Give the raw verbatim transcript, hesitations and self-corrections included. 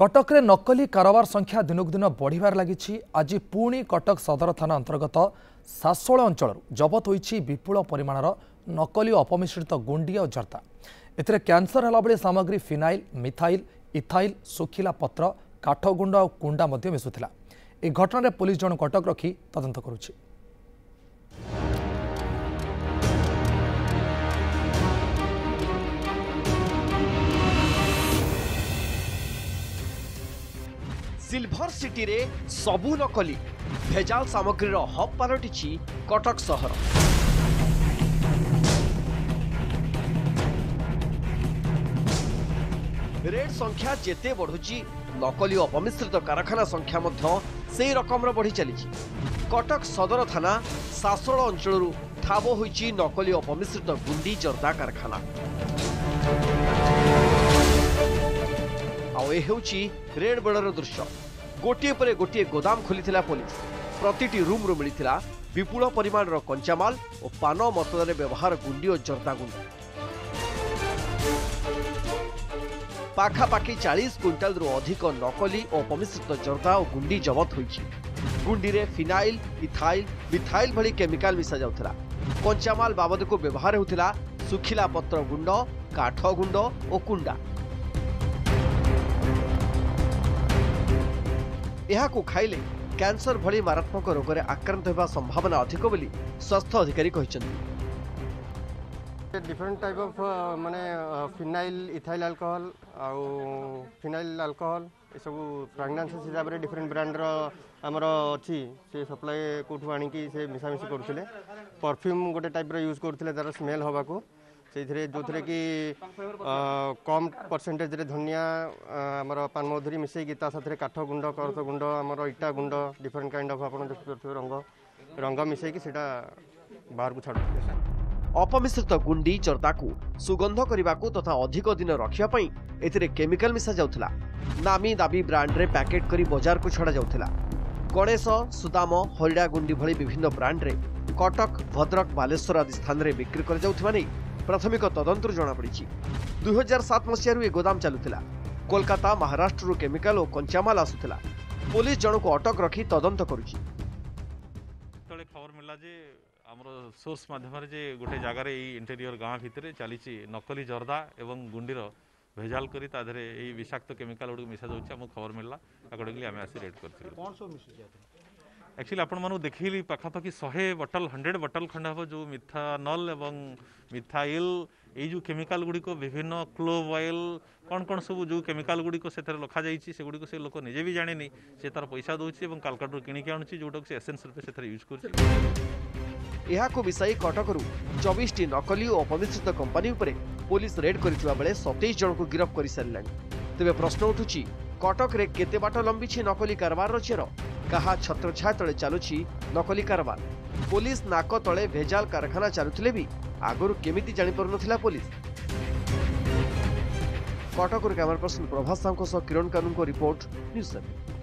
कटक रे नकली कारोबार संख्या दिनक दिन बढ़िबार लागिछि। आज पुणी कटक सदर थाना अंतर्गत सासोल अंचल जबत होइछि विपुल परिमाणर नकली अपमिश्रित गुंडी और जर्दा। एथिरे कैंसर हला बेले सामग्री फिनाइल, मिथाइल, इथाइल, सुखिला पत्र, काठगुंड और कुंडा मध्य मिसुथिला। ए घटना रे पुलिस जण कटक रखी तदंत करुछि। सिल्भर सिटी रे सबु नकली भेजाल सामग्री हब पलटि कटक सहर। रेड संख्या जेते बढ़ुची नकली अपमिश्रित कारखाना संख्या मध्य रकम बढ़ी चली। कटक सदर थाना सासोल अंचल ठाब होइची नकली अपमिश्रित गुंडी जर्दा कारखाना। आउ ए रेड बेलर दृश्य गोटे परे गोटे गोदाम खोली पुलिस प्रतिटी रूम्रु मिलता विपुल परिमाण कंचामाल और पान मसलार व्यवहार गुंडी और जर्दा गुंडा पाखापाखि चालीस क्विंटाल अधिक नकली और अपमिश्रित जर्दा और गुंडी जबत होइछि। गुंडी रे फिनाइल, इथाइल, मिथाइल भली केमिकाल मिसा जाउथला। कंचामाल बाबद को व्यवहार होता सुखिला पत्र गुंड, काठ गुंड और कुंडा। यह खाइले कैंसर भली मारात्मक रोग में आक्रांत होगा संभावना अधिक बोली स्वास्थ्य अधिकारी। डिफरेंट टाइप ऑफ माने फिनाइल, इथाइल अल्कोहल आउ फिनाइल अल्कोहल ये सब प्रेगनेंस हिसाब से डिफरेंट ब्रांड आमर अच्छी से सप्लाय कौटू आणी से मिसामिशी करुले। परफ्यूम गोटे टाइप यूज करते तार स्मेल हवा को से जो थे कि कम परसेंटेज रे धनिया आमर पानमधुरी मिसेक काठ गुंड, करत गुंड, आमर इटा गुंड, डिफरेंट काइंड ऑफ आपन देखिपरथु रंग रंग मिसेक सेटा बाहर को छाड़ अपमिश्रित गुंडी चर्ता को सुगंध करने को तथा अधिक दिन रखापी एथिरे केमिकल मिसा जाउथला। नामी दाबी ब्रांड रे पैकेट करी बाजार को छड़ा जाउथला। गणेश, सुदाम, हरिड़ा गुंडी भली विभिन्न ब्रांड रे कटक, भद्रक, बालेश्वर आदि स्थान रे बिक्री कर जाउथवा नै प्राथमिक तदंतर जनापड़ी। दुई हजार सात मसीह यह गोदाम चलुला। कोलकाता, महाराष्ट्र केमिकाल और कंचामाल आसूला। पुलिस जन को अटक रखी तदंत करुच्ची। खबर मिला जे आमर सोर्स मध्यम जे गोटे जगार इंटेरियर गाँ भितर चली नकली जर्दा और गुंडीर भेजाल करी यही विषाक्त केमिकाल गुड़क मिसा जाऊँगी। खबर मिलला अकॉर्डिंगली आम आसी रेड कर एक्चुअली आपण मानु देखिली पाखापाखि सौ बटल हंड्रेड बटल खंड हम जो मिथानल एवं मिथाइल ये जो केमिकाल गुड़िक विभिन्न क्लोव ऑयल कौन कौन सब जो केमिकाल गुड़िक से रखा जाइए से गुड़िक से लोक निजे भी जाने से तार पैसा दूसरी और कालकाटू किणिक आणुची जोटा से एसेंस रूप से यूज कर मिसाई कटकू चौबीस टी नकली और अपमिश्रित कंपानी पुलिस रेड कर सतैश जन को गिरफ्त कर सारे। तेज प्रश्न उठू कटक रे केते बाट लंबी नकली कारबार चेर कहा छत्रछाया तले चलुची नकली कारबार। पुलिस नाक तले भेजाल कारखाना चलुथिले भी आगुरु केमिति जानि परनथिला police. Cuttack camera person Prabhas Sahu किरण कानून को रिपोर्ट न्यूज सेवन।